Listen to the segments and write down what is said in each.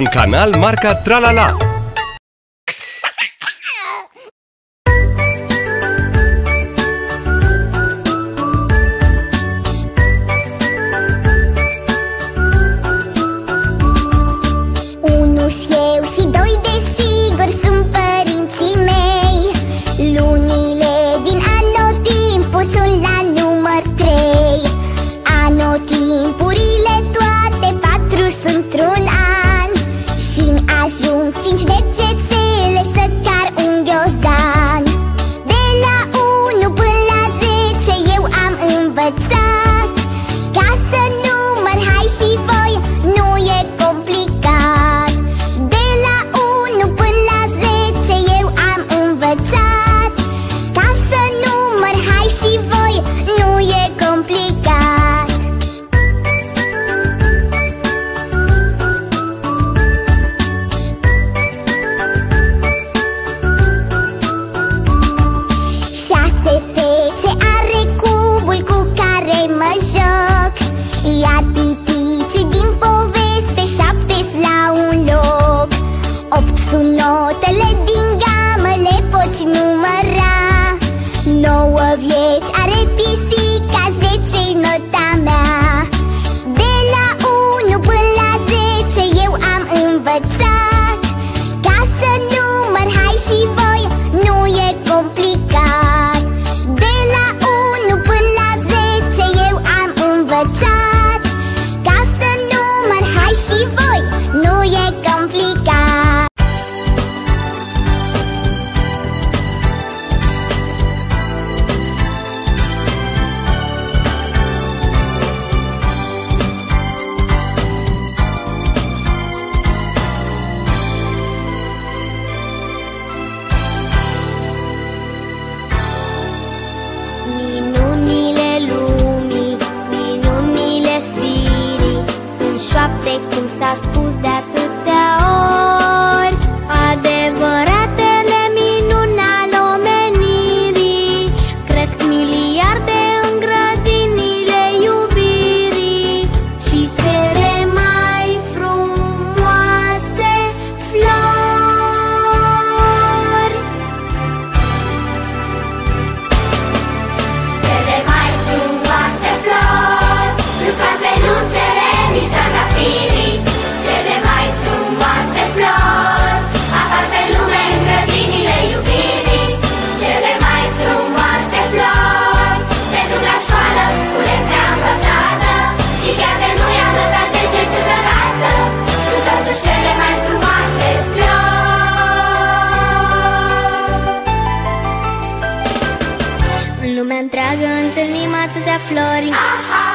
un canal marca TraLaLa.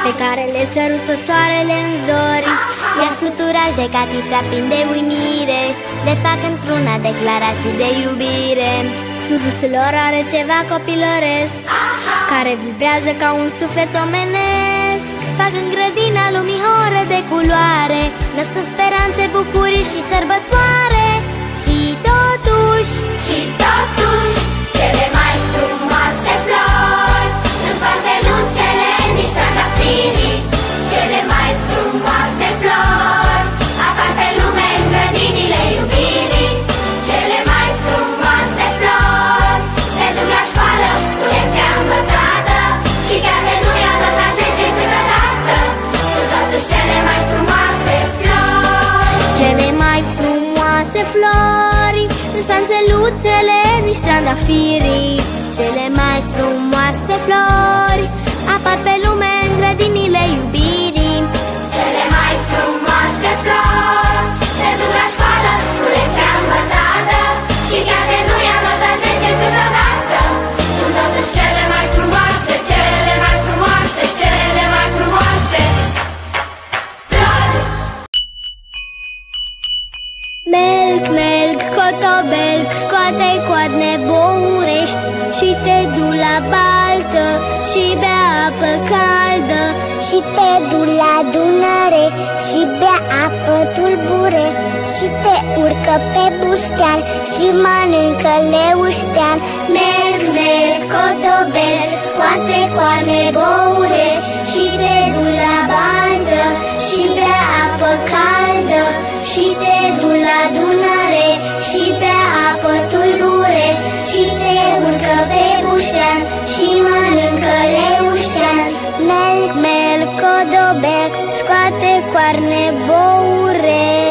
Pe care le sărută soarele în zori, iar fluturaș de catița plin de uimire le fac într-una declarații de iubire. Surâsul lor are ceva copilăresc, care vibrează ca un suflet omenesc. Fac în grădina lumii ore de culoare, născând speranțe, bucurii și sărbătoare. Și totuși cele mai frumoase flori în fața lunțele nici trandafirii, cele mai frumoase flori apar pe lume în grădinile iubirii. Cele mai frumoase flori se duc la școală cu lecția învățată și chiar de nu i-a dat la 10 câteodată. Sunt totuși cele mai frumoase flori, cele mai frumoase flori nu stă în țeluțele nici trandafirii. Cele mai frumoase flori apar pe lume în grădinile iubirii. Cele mai frumoase flori se duc la școală cu lecția învățată și chiar de nu i-am luat la 10 câteodată. Sunt totuși cele mai frumoase, cele mai frumoase, cele mai frumoase flori. Melc, melc, cotobelc, scoate-i coadne bourești și te du la baltă și bea apă caldă. Și te du la Dunăre și bea apă tulbure. Și te urcă pe buștean și mănâncă leuștean. Merg, merg, cotobel, scoate coarne bourești și te du la baltă și bea apă caldă. Și te du coarne băurești.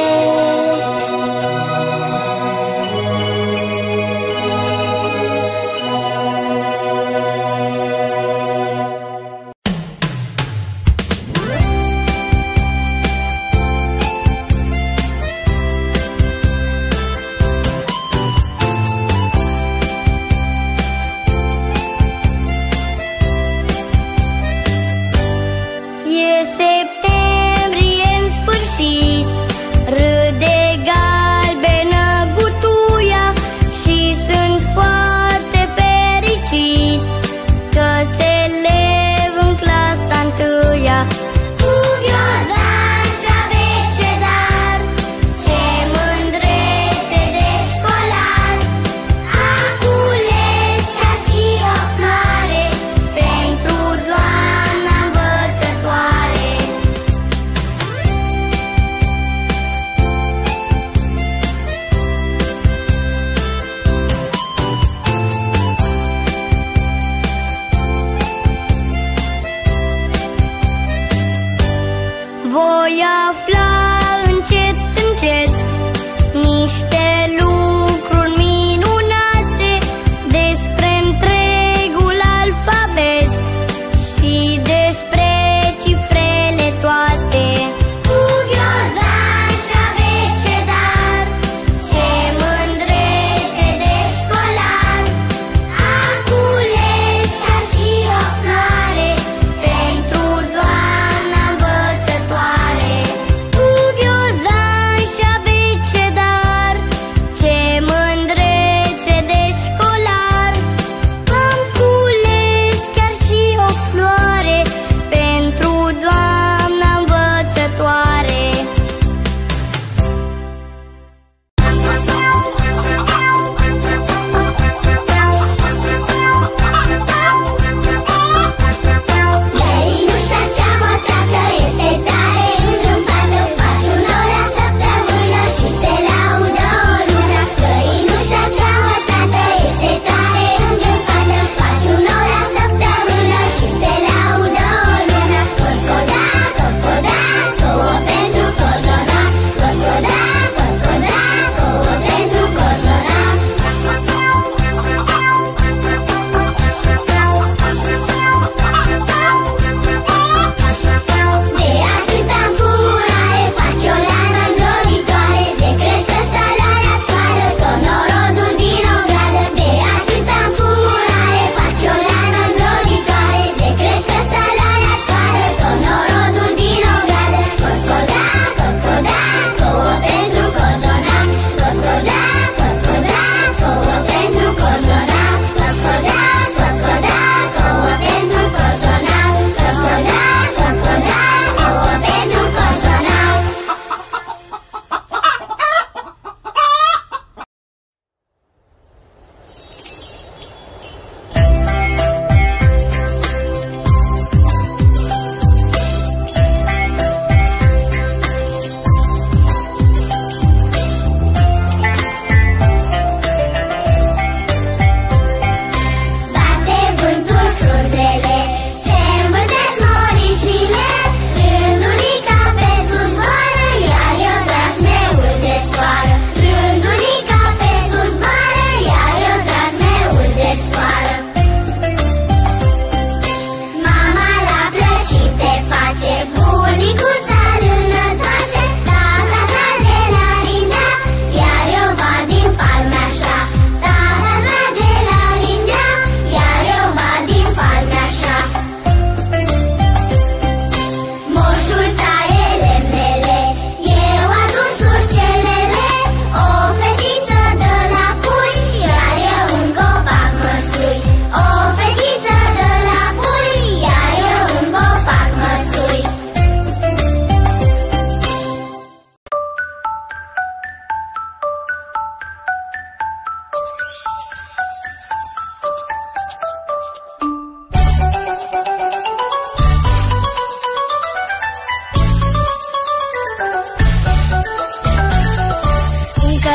Voi afla încet, încet niște lucruri minunate despre întregul alfabet și despre cifrele toate. Cu ghiozdan și abecedar, ce mândrețe de școlar, acules ca și o floare pentru doamna învățătoare.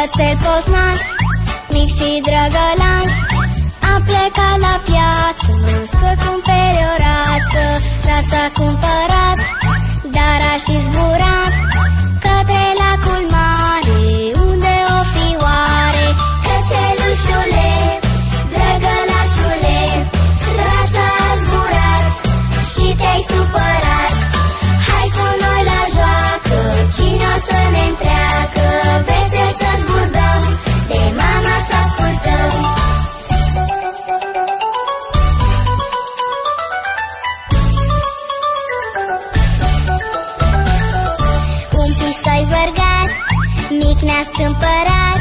Cățel posnaș, mic și drăgălaș, a plecat la piață să cumpere o rață. Rața a cumpărat, dar a și zburat. l-a stâmpărat,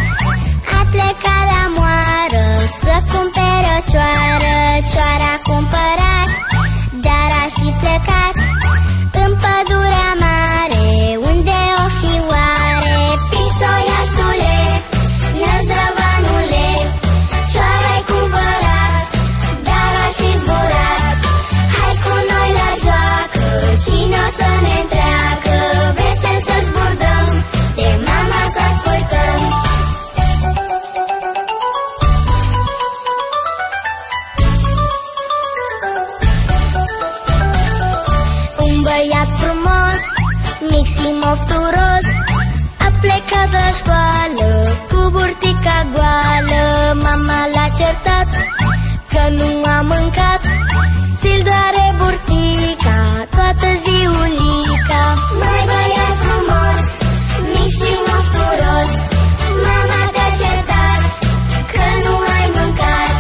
a plecat la moară să cumpere o cioară. Cioara a cumpărat, dar a și plecat în pădurea mare, unde o fi oare? Pisoiașule, năzdrăvanule, cioara-i cumpărat, dar a și zburat. Hai cu noi la joacă, cine o să ne întreacă? Vesel să zburdăm, de mama să ascultăm. Un băiat frumos, mic și mofturos, a plecat la școală cu burtica goală. Mama l-a certat că nu a mâncat, ți-l doare burtica toată ziulica. Mai băiat frumos, mic și mofturos, mama te-a certat că nu ai mâncat.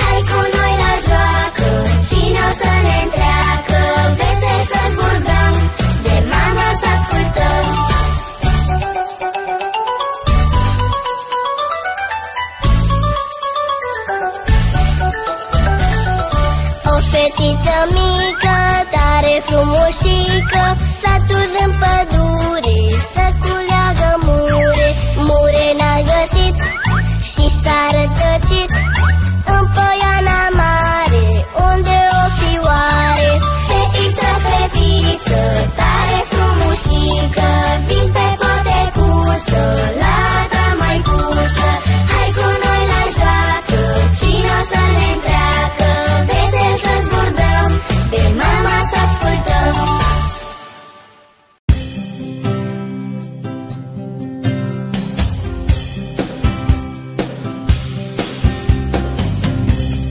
Hai cu noi la joacă, cine o să ne întreacă? Vesel să zburdăm, de mama să ascultăm. O fetiță mică, tare frumușică, s-a dus în pădure să culeagă mure. Mure n-a găsit și s-a rătăcit în poiana mare, unde o fi oare? Fetiță, fetiță, tare frumușică, vin pe potecuță, la ta maicuță. Hai cu noi la joacă, cine o să ne întreacă? Vesel să zburdăm, de mama să ascultăm.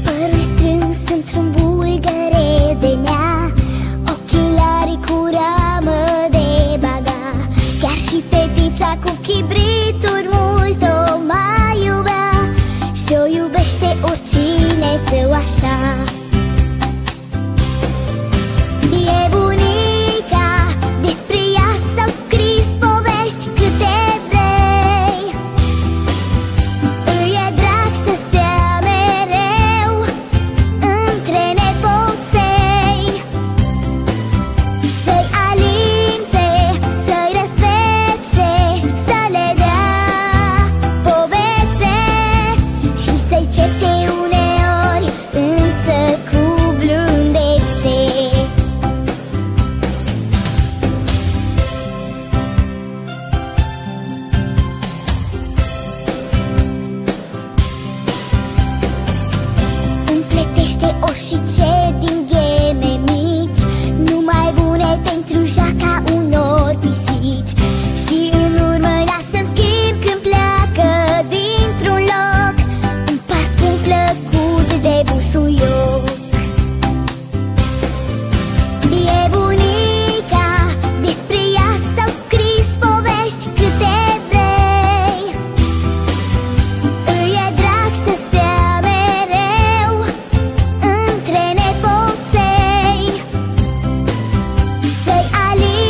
Părul strâns într-un bulgăre de nea, ochilari cu ramă de baga, chiar și fetița cu chibrituri mult o mai iubea și o iubește oricine său așa. Ali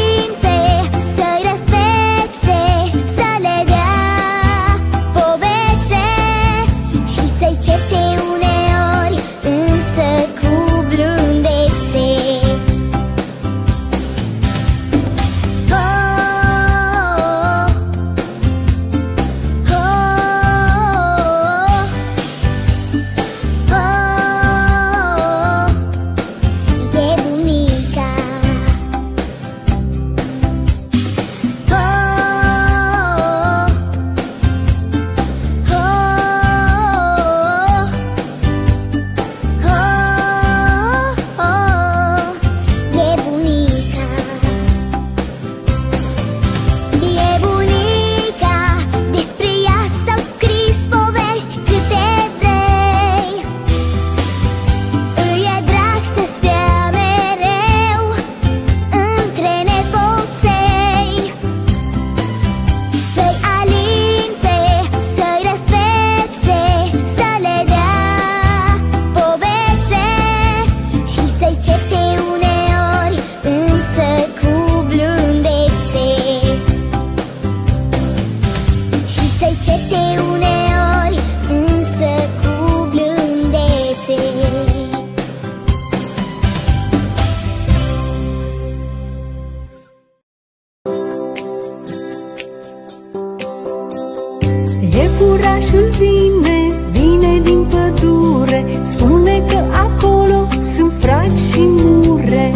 Iepurașul vine, vine din pădure, spune că acolo sunt fraci și mure.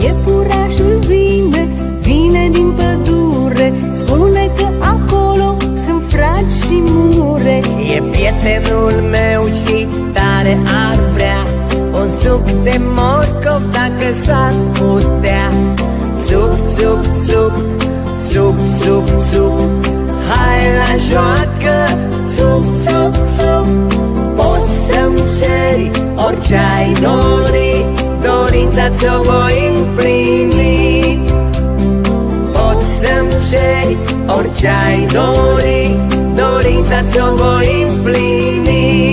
Iepurașul vine, vine din pădure, spune că acolo sunt fraci și mure. E prietenul meu și tare ar vrea un suc de morcov dacă s-ar putea. Țup, țup, țup, țup, țup, țup, hai la joacă. Țup, țup, țup, poți să-mi ceri orice ai dori, dorința ți-o voi împlini. Poți să-mi ceri orice ai dori, dorința ți-o voi împlini.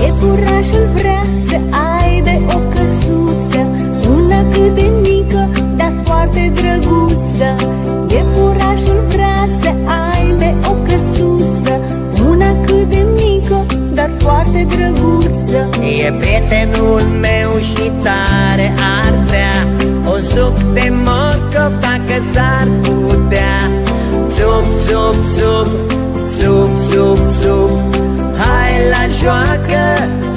Iepurașul vrea să aibă o căsuță, una cât de mică, dar foarte drăguță. Iepurașul vrea să aibă o căsuță, una cât de mică, dar foarte drăguță. E prietenul meu și tare ar vrea un suc de morcov dacă s-ar putea. Țup, țup, țup, țup, țup, țup, hai la joacă.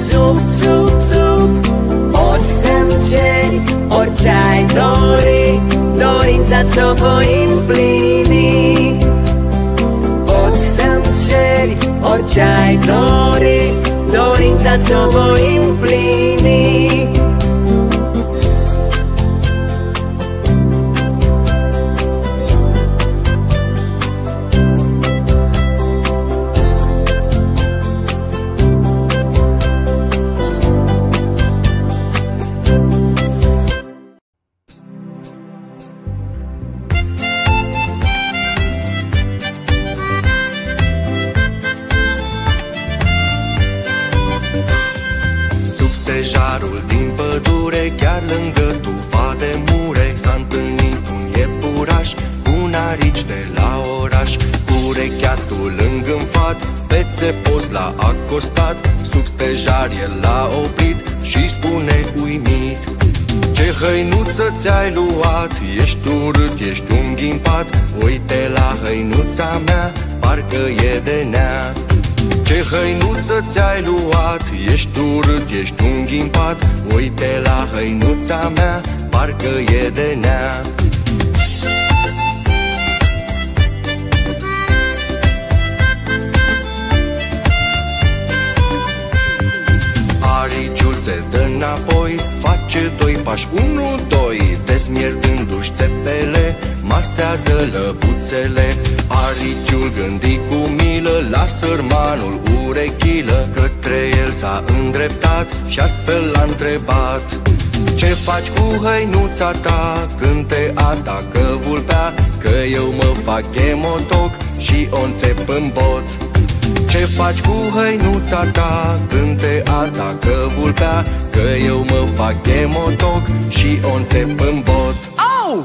Țup, țup, țup, poți să-mi ceri orice ai dori, dorința ți-o voi împlini. Poți să-mi ceri orice ai dori, dorința ți-o voi împlini. Stejarul din pădure, chiar lângă tufa de mure, s-a întâlnit un iepuraș cu narici de la oraș. Cu recheatul îngânfat, pe țepos l-a acostat. Sub stejar el l-a oprit și spune uimit: ce hăinuță ți-ai luat, ești urât, ești un ghimpat. Uite la hăinuța mea, parcă e de nea. Ce hăinuță ți-ai luat, ești urât, ești un ghimpat. Uite la hăinuța mea, parcă e de nea. Ariciul se dă înapoi, face doi pași, unu, doi, dezmierdându-și țepele, masează lăbuțele. Ariciul gândi cu milă, la sărmanul urechilă, către el s-a îndreptat și astfel l-a întrebat: ce faci cu hăinuța ta când te atacă vulpea? Că eu mă fac chemotoc și o înțep în bot. Ce faci cu hăinuța ta când te atacă vulpea? Că eu mă fac chemotoc și o înțep în bot. Au!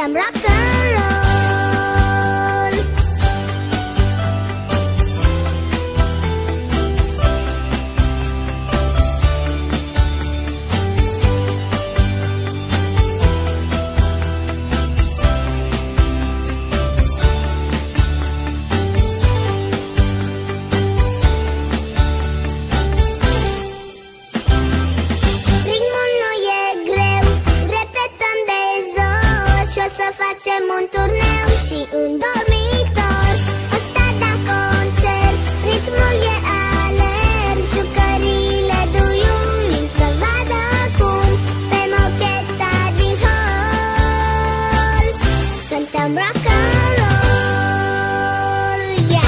Some rock and roll. Ritmul nu e greu, repetăm de zor și o să facem un turneu și un dormitor. O stata concert, ritmul e alert, jucările duiumii să vadă acum pe mocheta din hol. Cântăm rock and roll, yeah!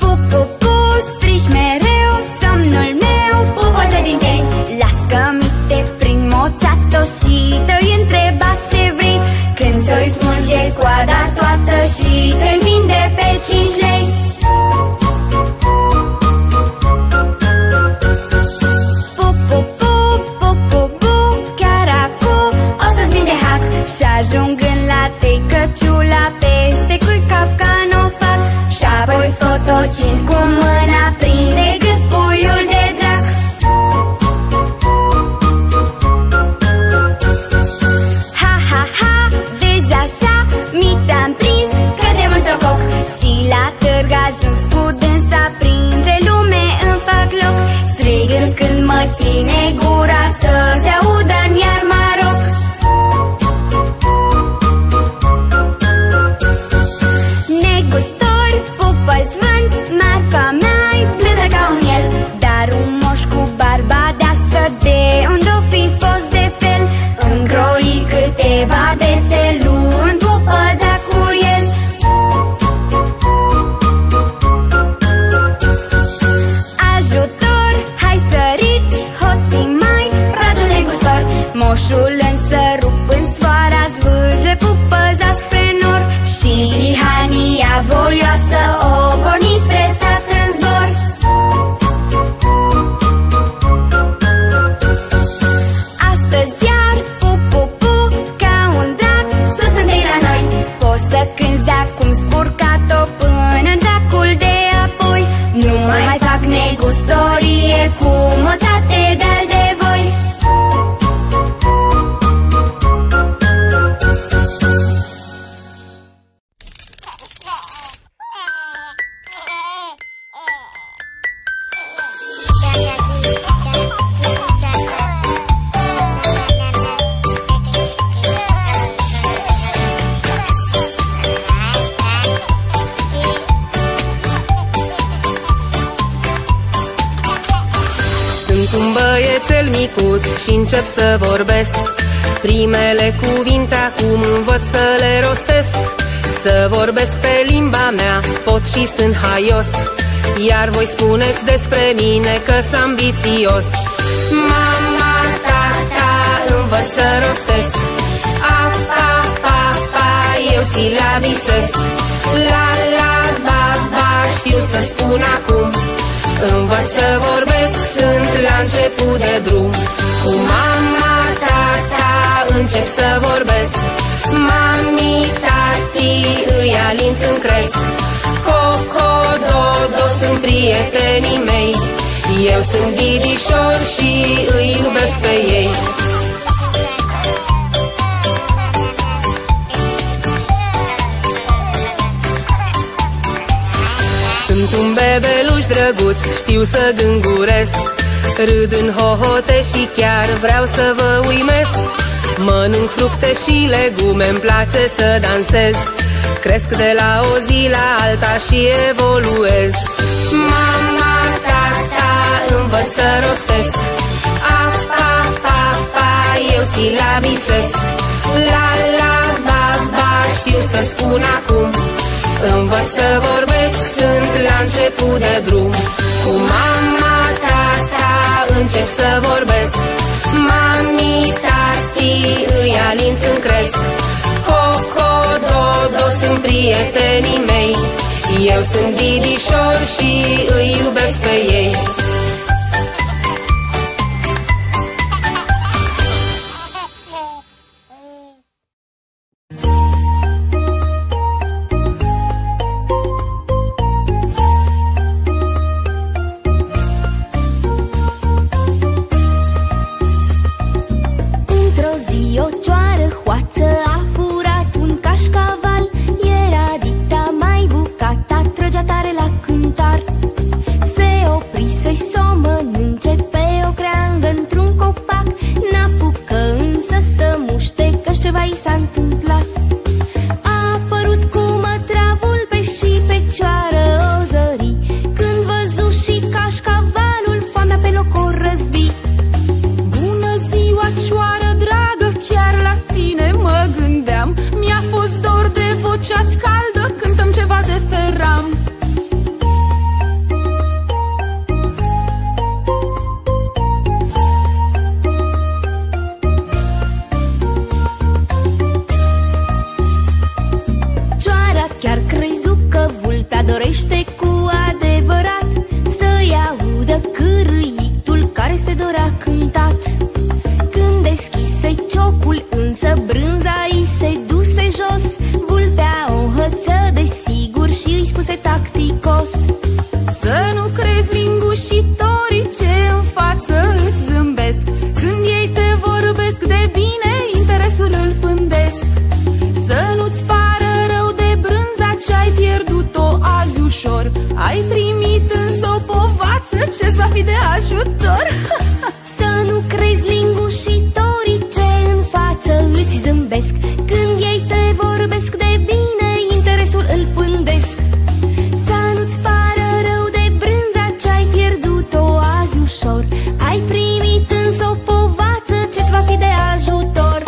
Pup, pup, pu, strigi mereu, somnul meu. Pupă-ți din geni, lasă-mi te prind moțat-o și te-i întreba ce vrei. Când ți-o-i smulge coada toată și te-i vinde pe 5 lei. Pup, pup, pup, pup, pup, pup, chiar acum o să-ți vin de hack și ajungând la tei căciula peste cui capcan o fac. Și-apoi fotocin cu mâna prinde gât puiul de drac. Ha, ha, ha, vezi așa, mi te-am prins, cădem în țococ. Și la târg ajuns cu dânsa, printre lume îmi fac loc. Strigând când mă ține gura să se audă în iar Maroc. Negustori, pupă-i sfânt, marfa mea-i blândă ca un miel. Dar un moș cu barba deasă, de unde o fi fost de fel, îngroi câteva bețe luând pupăza cu el. Ajutor, hai săriți, hoții mai, radul negustor. Moșul în sărup, în sfoara zvârle pupăza spre nor. Și lihania voioasă o porni spre sat în zbor. Astăzi iar, pu, pu, pu, ca un drac, sus întâi la noi. Poți să cânti de-acum spurcat-o până în dracul de apoi. Nu mai fac negustorie cu moțate de-al de voi. Sunt un băiețel micuț și încep să vorbesc. Primele cuvinte acum învăț să le rostesc. Să vorbesc pe limba mea pot și sunt haios, iar voi spuneți despre mine că sunt ambițios. Mama, tata, învăț să rostesc. A, pa, pa, pa, eu silabisesc. La, la, ba, ba, știu să spun acum. Învăț să vorbesc, sunt la început de drum. Cu mama, tata, încep să vorbesc. Mami, tati, îi alint când cresc. Cocododo sunt prietenii mei. Eu sunt ghidișor și îi iubesc pe ei. Sunt un bebeluș drăguț, știu să gânguresc. Râd în hohote și chiar vreau să vă uimesc. Mănânc fructe și legume, îmi place să dansez. Cresc de la o zi la alta și evoluez. Mama, tata, învăț să rostesc. A, pa, pa, pa, eu silabisesc. La, la, ba, ba, știu să spun acum. Învăț să vorbesc, sunt la început de drum. Cu mama, tata, încep să vorbesc. Mami, tati, îi alint când cresc. Cocododo sunt prietenii mei. Eu sunt Ghidișor și îi iubesc pe ei. Ce-ați caldă, cântăm ceva de pe ram. Cioara chiar crezu că vulpea dorește cu adevărat să-i audă cârâitul care se dorea cântat. Când deschise ciocul, însă brânza i se duse jos. Vulpea o hăță de sigur și îi spuse tacticos: să nu crezi lingușitorii ce în față îți zâmbesc. Când ei te vorbesc de bine, interesul îl pândesc. Să nu-ți pară rău de brânza ce ai pierdut-o azi ușor. Ai primit însă o povață ce-ți va fi de ajutor. Să nu crezi lingușitorii ce în față îți zâmbesc. Când ei te vorbesc de bine, interesul îl pândesc. Să nu-ți pară rău de brânza ce-ai pierdut-o azi ușor. Ai primit însă o povață ce-ți va fi de ajutor.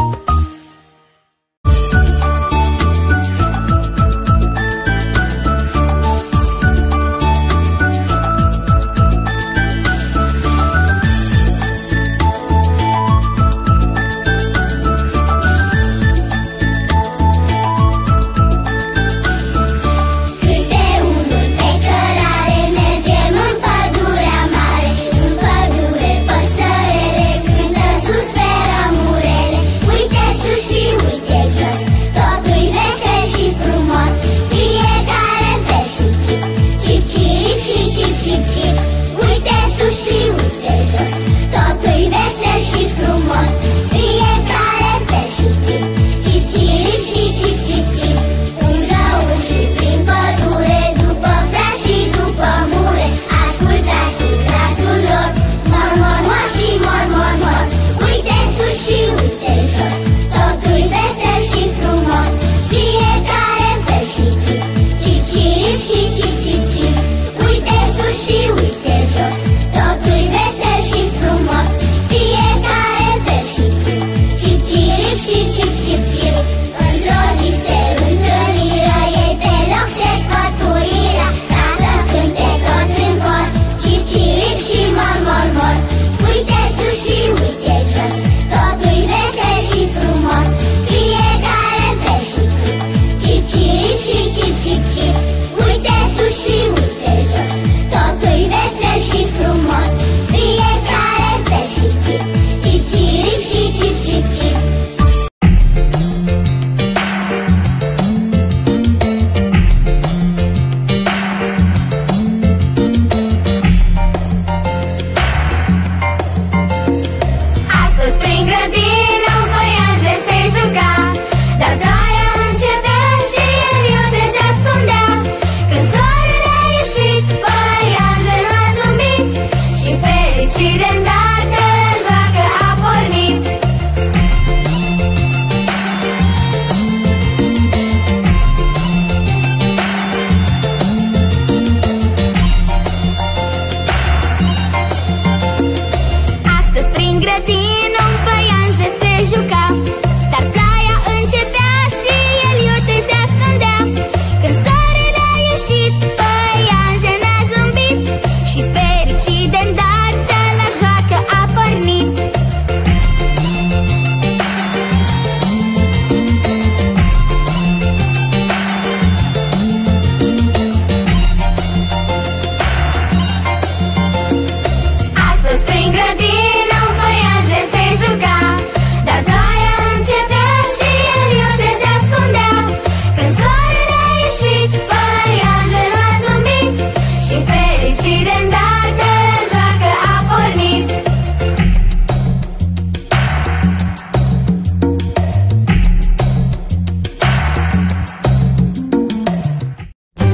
și de îndată joacă a pornit.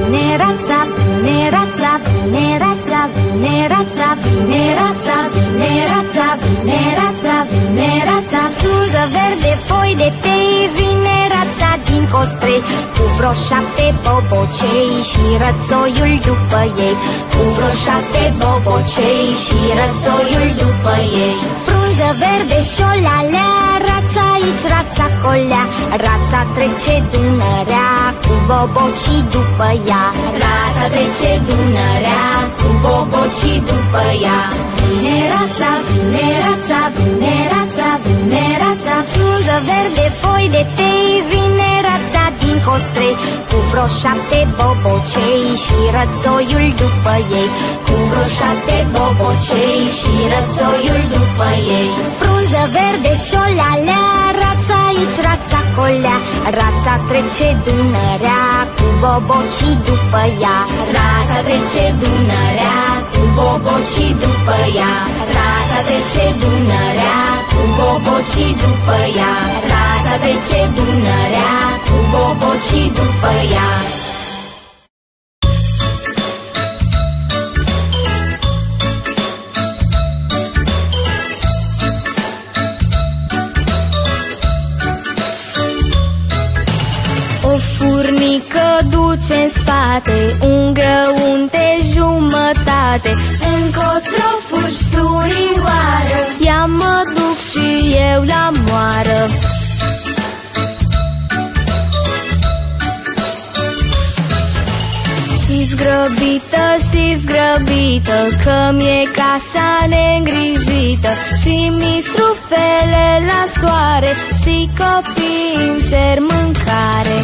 Vine rața, vine rața, vine rața, vine rața, vine rața, vine rața, vine rața, vine rața. Frunză verde, foi de tei, vine rața din Costrei, cu vreo 7 bobocei și rățoiul după ei, cu vreo 7 bobocei și rățoiul după ei. Frunză verde și o lalea, rața aici, rața colea, rața trece Dunărea cu bobocii după ea, rața trece Dunărea cu bobocii după ea. Vine rața, vine rața, vine rața, vine rața, frunză verde, foi de tei, vine rața din Costrei, cu vreo 7 bobocei și rățoiul după ei, cu vreo 7 bobocei și rățoiul după ei. Frunză verde și o lalea, rața aici, rața colea, rața trece Dunărea cu bobocii după ea, rața trece Dunărea cu bobocii după ea, rața trece Dunărea cu bobocii după ea, rața trece Dunărea cu bobocii după ea. Duce în spate un grăunte jumătate, încotro fugi surioară, ia mă duc și eu la moară. Și zgrăbită, și zgrăbită, că mi-e casa neîngrijită, și mi strufele la soare, și copiii îmi cer mâncare.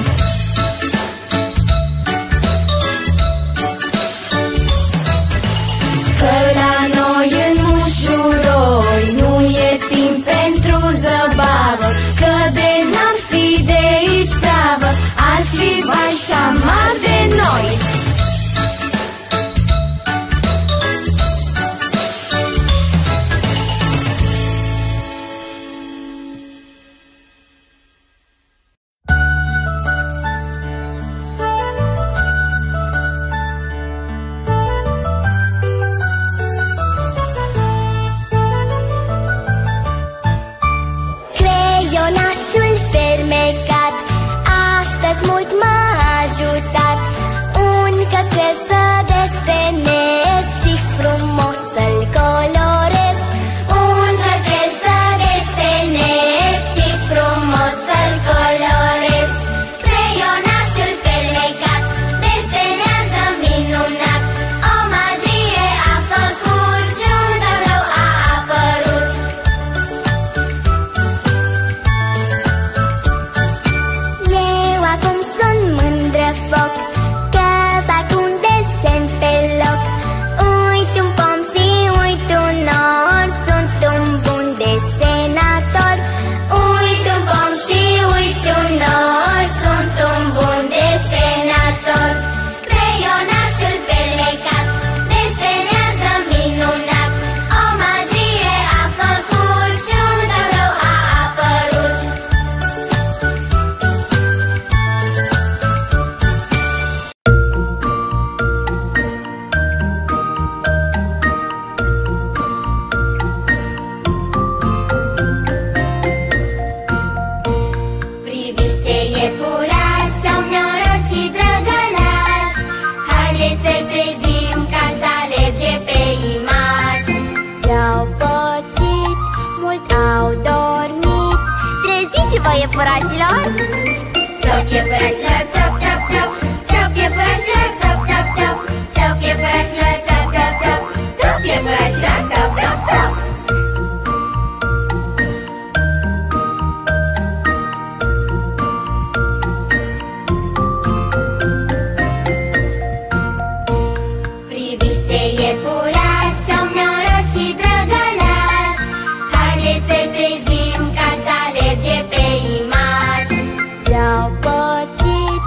Au pățit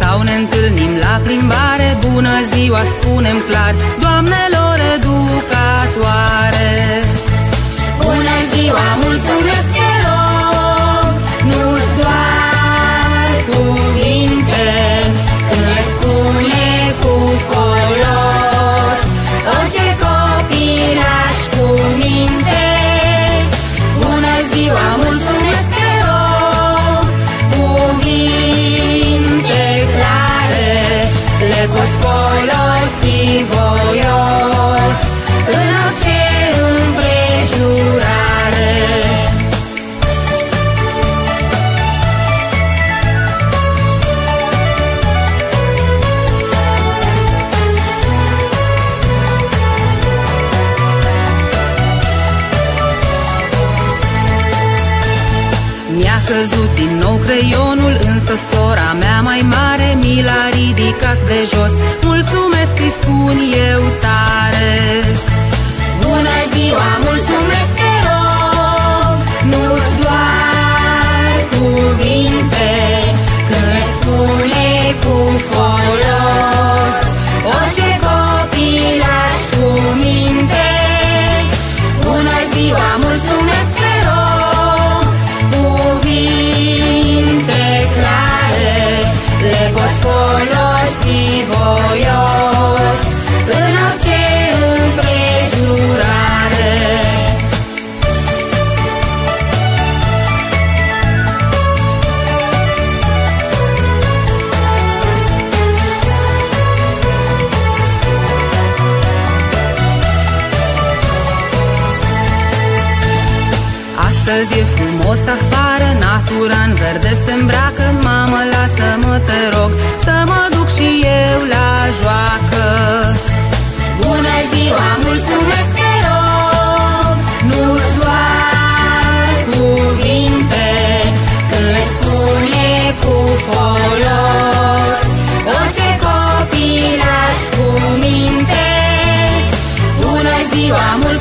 Sau ne întâlnim la plimbare, bună ziua spunem clar doamnelor educatoare. Bună ziua, mulțumesc că rog, nu-ți doar cuvinte, când le spune cu folos orice copilaș cu minte. Bună ziua, mulțumesc că rog, le poți folosi voios în orice împrejurare. Mi-a căzut din nou creionul, însă sora mea mai mare mi l-a ridicat de jos. Mulțumesc, îi spun eu tare. Bună ziua, mulțumesc că rog, nu-ți doar cuvinte, când le spune cu folos orice copilaș cu minte. Bună ziua, mulțumesc că rog, cuvinte clare, le poți folosi voios în orice împrejurare. Astăzi e frumos afară, natura în verde se îmbracă. Mamă, lasă-mă, te rog, să mă duc și eu la joacă. Bună ziua, mulțumesc că rog, nu-ți doar cuvinte, când le spune cu folos orice copilaș cu minte. Bună ziua, mulțumesc.